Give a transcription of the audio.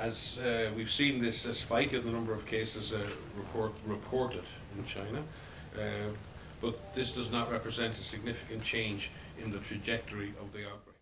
As we've seen this spike in the number of cases reported in China, but this does not represent a significant change in the trajectory of the outbreak.